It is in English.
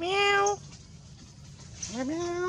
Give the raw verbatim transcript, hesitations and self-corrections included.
Meow. Meow.